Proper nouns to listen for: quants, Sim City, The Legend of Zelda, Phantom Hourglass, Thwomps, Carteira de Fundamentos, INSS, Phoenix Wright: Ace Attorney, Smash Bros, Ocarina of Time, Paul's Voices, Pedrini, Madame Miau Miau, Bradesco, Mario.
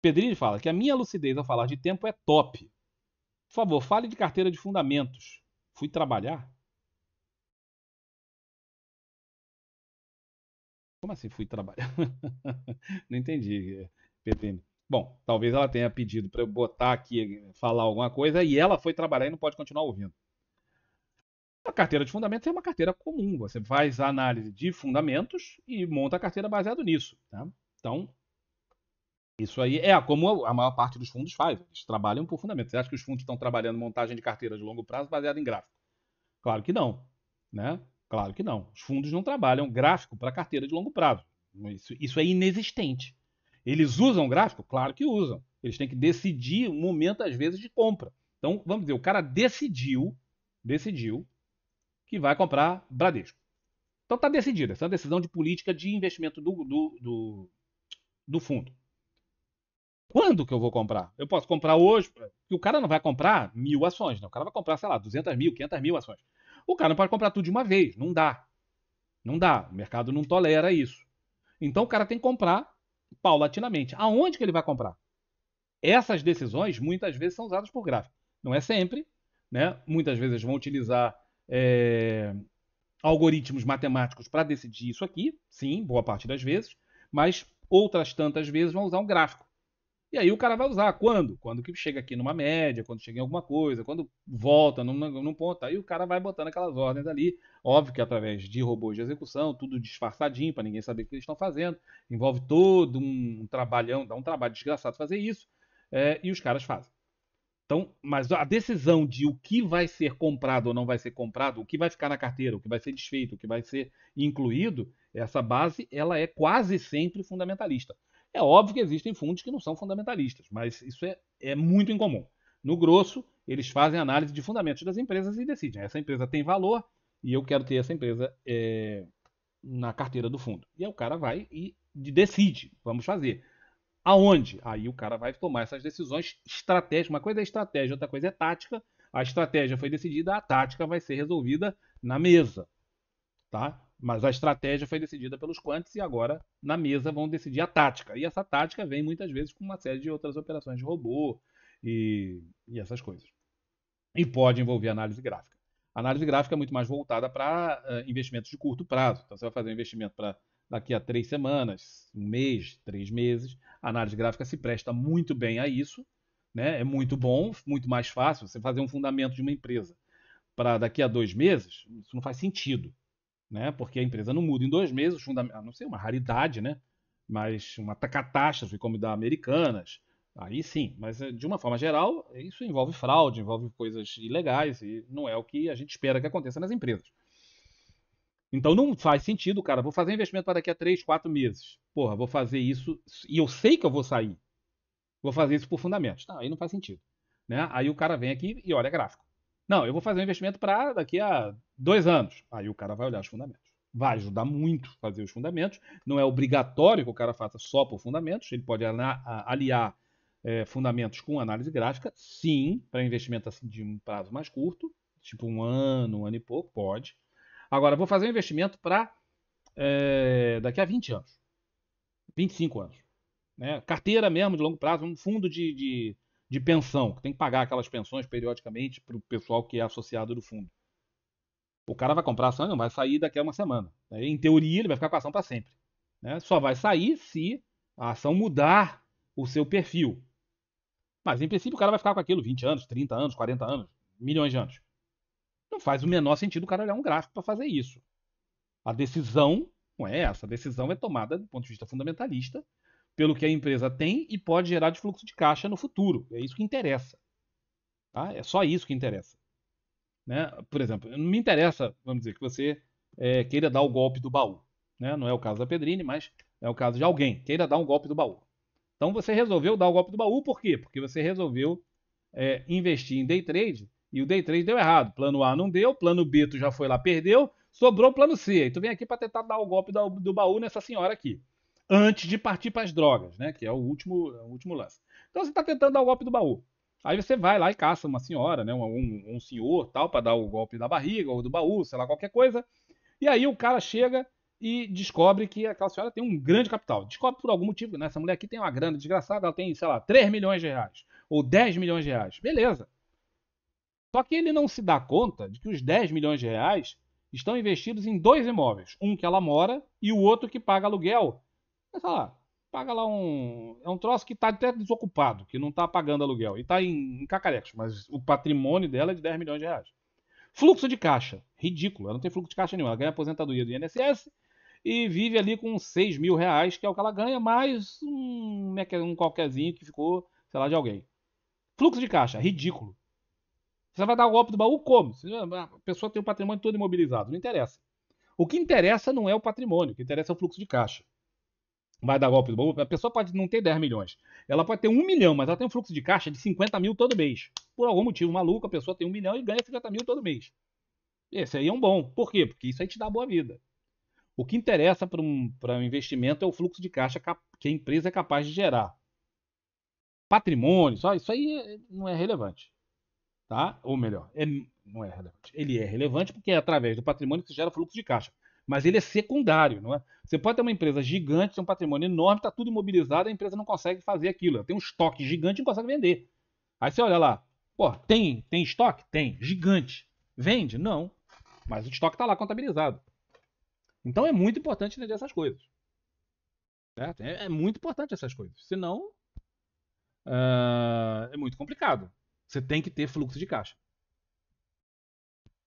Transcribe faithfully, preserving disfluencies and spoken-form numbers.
Pedrini fala que a minha lucidez ao falar de tempo é top. Por favor, fale de carteira de fundamentos. Fui trabalhar? Como assim fui trabalhar? Não entendi, Pedrini. Bom, talvez ela tenha pedido para eu botar aqui, falar alguma coisa, e ela foi trabalhar e não pode continuar ouvindo. A carteira de fundamentos é uma carteira comum. Você faz a análise de fundamentos e monta a carteira baseado nisso. Tá? Então, isso aí é como a maior parte dos fundos faz. Eles trabalham por fundamentos. Você acha que os fundos estão trabalhando montagem de carteira de longo prazo baseada em gráfico? Claro que não. Né? Claro que não. Os fundos não trabalham gráfico para carteira de longo prazo. Isso, isso é inexistente. Eles usam gráfico? Claro que usam. Eles têm que decidir o momento, às vezes, de compra. Então, vamos dizer, o cara decidiu, decidiu que vai comprar Bradesco. Então, está decidida. Essa é uma decisão de política de investimento do, do, do, do fundo. Quando que eu vou comprar? Eu posso comprar hoje, porque o cara não vai comprar mil ações. Né? O cara vai comprar, sei lá, duzentas mil, quinhentas mil ações. O cara não pode comprar tudo de uma vez. Não dá. Não dá. O mercado não tolera isso. Então, o cara tem que comprar paulatinamente. Aonde que ele vai comprar? Essas decisões, muitas vezes, são usadas por gráfico. Não é sempre. Né? Muitas vezes vão utilizar É, algoritmos matemáticos para decidir isso aqui, sim, boa parte das vezes, mas outras tantas vezes vão usar um gráfico. E aí o cara vai usar quando? Quando que chega aqui numa média, quando chega em alguma coisa, quando volta num, num ponto, aí o cara vai botando aquelas ordens ali, óbvio que através de robôs de execução, tudo disfarçadinho para ninguém saber o que eles estão fazendo, envolve todo um trabalhão, dá um trabalho desgraçado fazer isso, é, e os caras fazem. Então, mas a decisão de o que vai ser comprado ou não vai ser comprado, o que vai ficar na carteira, o que vai ser desfeito, o que vai ser incluído, essa base ela é quase sempre fundamentalista. É óbvio que existem fundos que não são fundamentalistas, mas isso é, é muito incomum. No grosso, eles fazem análise de fundamentos das empresas e decidem. Essa empresa tem valor e eu quero ter essa empresa é, na carteira do fundo. E aí o cara vai e decide, vamos fazer. Aonde? Aí o cara vai tomar essas decisões estratégicas. Uma coisa é estratégia, outra coisa é tática. A estratégia foi decidida, a tática vai ser resolvida na mesa. Tá? Mas a estratégia foi decidida pelos quants e agora na mesa vão decidir a tática. E essa tática vem muitas vezes com uma série de outras operações de robô e, e essas coisas. E pode envolver análise gráfica. A análise gráfica é muito mais voltada para uh, investimentos de curto prazo. Então você vai fazer um investimento para daqui a três semanas, um mês, três meses. A análise gráfica se presta muito bem a isso, né? É muito bom, muito mais fácil. Você fazer um fundamento de uma empresa para daqui a dois meses, isso não faz sentido, né? Porque a empresa não muda em dois meses, fundamento, não sei, uma raridade, né? Mas uma catástrofe como da Americanas, aí sim. Mas de uma forma geral, isso envolve fraude, envolve coisas ilegais e não é o que a gente espera que aconteça nas empresas. Então não faz sentido, cara, vou fazer um investimento para daqui a três, quatro meses. Porra, vou fazer isso e eu sei que eu vou sair. Vou fazer isso por fundamentos. Tá, aí não faz sentido. Né? Aí o cara vem aqui e olha gráfico. Não, eu vou fazer um investimento para daqui a dois anos. Aí o cara vai olhar os fundamentos. Vai ajudar muito fazer os fundamentos. Não é obrigatório que o cara faça só por fundamentos. Ele pode aliar é, fundamentos com análise gráfica. Sim, para investimento assim, de um prazo mais curto. Tipo um ano, um ano e pouco, pode. Agora, vou fazer um investimento para é, daqui a vinte anos, vinte e cinco anos. Né? Carteira mesmo de longo prazo, um fundo de, de, de pensão, que tem que pagar aquelas pensões periodicamente para o pessoal que é associado do fundo. O cara vai comprar ação e não vai sair daqui a uma semana. Né? Em teoria, ele vai ficar com a ação para sempre. Né? Só vai sair se a ação mudar o seu perfil. Mas, em princípio, o cara vai ficar com aquilo vinte anos, trinta anos, quarenta anos, milhões de anos. Não faz o menor sentido o cara olhar um gráfico para fazer isso. A decisão não é essa. A decisão é tomada do ponto de vista fundamentalista pelo que a empresa tem e pode gerar de fluxo de caixa no futuro. É isso que interessa. Tá? É só isso que interessa. Né? Por exemplo, não me interessa, vamos dizer, que você é, queira dar o golpe do baú. Né? Não é o caso da Pedrini, mas é o caso de alguém queira dar um golpe do baú. Então você resolveu dar o golpe do baú por quê? Porque você resolveu é, investir em day trade. E o day trade deu errado. Plano A não deu, plano B tu já foi lá, perdeu, sobrou o plano C. E tu vem aqui para tentar dar o golpe do baú nessa senhora aqui, antes de partir para as drogas, né? Que é o último, o último lance. Então você está tentando dar o golpe do baú. Aí você vai lá e caça uma senhora, né? um, um senhor tal, para dar o golpe da barriga ou do baú, sei lá, qualquer coisa. E aí o cara chega e descobre que aquela senhora tem um grande capital. Descobre por algum motivo, né? Essa mulher aqui tem uma grana desgraçada, ela tem, sei lá, três milhões de reais ou dez milhões de reais. Beleza. Só que ele não se dá conta de que os dez milhões de reais estão investidos em dois imóveis. Um que ela mora e o outro que paga aluguel. Mas, sei lá, paga lá um... É um troço que está até desocupado, que não está pagando aluguel. E está em, em cacarecos, mas o patrimônio dela é de dez milhões de reais. Fluxo de caixa. Ridículo. Ela não tem fluxo de caixa nenhum. Ela ganha aposentadoria do I N S S e vive ali com seis mil reais, que é o que ela ganha, mais um, um qualquerzinho que ficou, sei lá, de alguém. Fluxo de caixa. Ridículo. Você vai dar o golpe do baú como? A pessoa tem o patrimônio todo imobilizado. Não interessa. O que interessa não é o patrimônio. O que interessa é o fluxo de caixa. Vai dar golpe do baú? A pessoa pode não ter dez milhões. Ela pode ter um milhão, mas ela tem um fluxo de caixa de cinquenta mil todo mês. Por algum motivo maluco, a pessoa tem um milhão e ganha cinquenta mil todo mês. Esse aí é um bom. Por quê? Porque isso aí te dá boa vida. O que interessa para um, para um investimento é o fluxo de caixa que a empresa é capaz de gerar. Patrimônio, só isso aí não é relevante. Tá? Ou melhor, ele não é relevante. Ele é relevante porque é através do patrimônio que se gera fluxo de caixa. Mas ele é secundário, não é? Você pode ter uma empresa gigante, tem um patrimônio enorme, está tudo imobilizado, a empresa não consegue fazer aquilo. Ela tem um estoque gigante e não consegue vender. Aí você olha lá, pô, tem, tem estoque? Tem, gigante. Vende? Não. Mas o estoque está lá contabilizado. Então é muito importante entender essas coisas. Certo? É, é muito importante essas coisas. Senão, uh, é muito complicado. Você tem que ter fluxo de caixa.